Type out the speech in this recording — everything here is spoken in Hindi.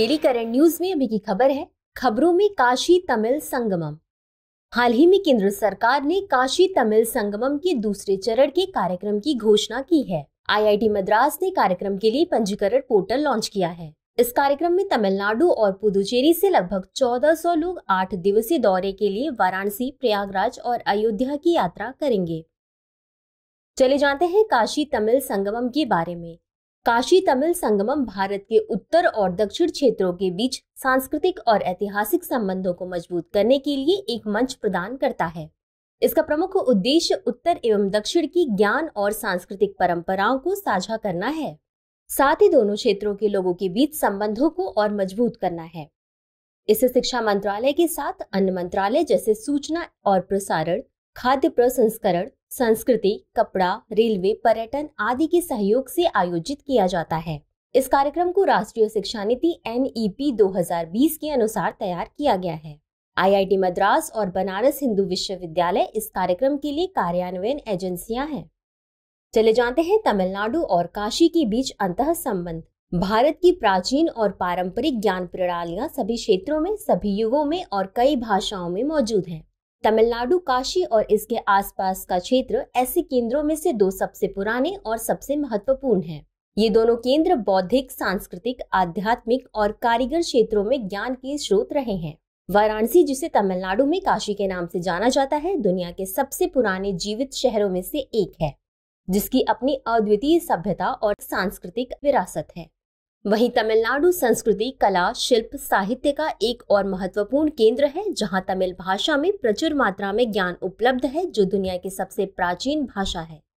डेली करंट न्यूज में अभी की खबर है। खबरों में काशी तमिल संगमम। हाल ही में केंद्र सरकार ने काशी तमिल संगमम के दूसरे चरण के कार्यक्रम की घोषणा की है। आईआईटी मद्रास ने कार्यक्रम के लिए पंजीकरण पोर्टल लॉन्च किया है। इस कार्यक्रम में तमिलनाडु और पुदुचेरी से लगभग 1400 लोग 8 दिवसीय दौरे के लिए वाराणसी, प्रयागराज और अयोध्या की यात्रा करेंगे। चले जानते हैं काशी तमिल संगमम के बारे में। काशी तमिल संगमम भारत के उत्तर और दक्षिण क्षेत्रों के बीच सांस्कृतिक और ऐतिहासिक संबंधों को मजबूत करने के लिए एक मंच प्रदान करता है। इसका प्रमुख उद्देश्य उत्तर एवं दक्षिण की ज्ञान और सांस्कृतिक परंपराओं को साझा करना है, साथ ही दोनों क्षेत्रों के लोगों के बीच संबंधों को और मजबूत करना है। इसे शिक्षा मंत्रालय के साथ अन्य मंत्रालय जैसे सूचना और प्रसारण, खाद्य प्रसंस्करण, संस्कृति, कपड़ा, रेलवे, पर्यटन आदि के सहयोग से आयोजित किया जाता है। इस कार्यक्रम को राष्ट्रीय शिक्षा नीति NEP 2020 के अनुसार तैयार किया गया है। IIT मद्रास और बनारस हिंदू विश्वविद्यालय इस कार्यक्रम के लिए कार्यान्वयन एजेंसियां हैं। चले जानते हैं तमिलनाडु और काशी के बीच अंतः संबंध। भारत की प्राचीन और पारंपरिक ज्ञान प्रणालियाँ सभी क्षेत्रों में, सभी युगों में और कई भाषाओं में मौजूद है। तमिलनाडु, काशी और इसके आसपास का क्षेत्र ऐसे केंद्रों में से 2 सबसे पुराने और सबसे महत्वपूर्ण हैं। ये दोनों केंद्र बौद्धिक, सांस्कृतिक, आध्यात्मिक और कारीगर क्षेत्रों में ज्ञान के स्रोत रहे हैं। वाराणसी, जिसे तमिलनाडु में काशी के नाम से जाना जाता है, दुनिया के सबसे पुराने जीवित शहरों में से एक है, जिसकी अपनी अद्वितीय सभ्यता और सांस्कृतिक विरासत है। वहीं तमिलनाडु संस्कृति, कला, शिल्प, साहित्य का एक और महत्वपूर्ण केंद्र है, जहां तमिल भाषा में प्रचुर मात्रा में ज्ञान उपलब्ध है, जो दुनिया की सबसे प्राचीन भाषा है।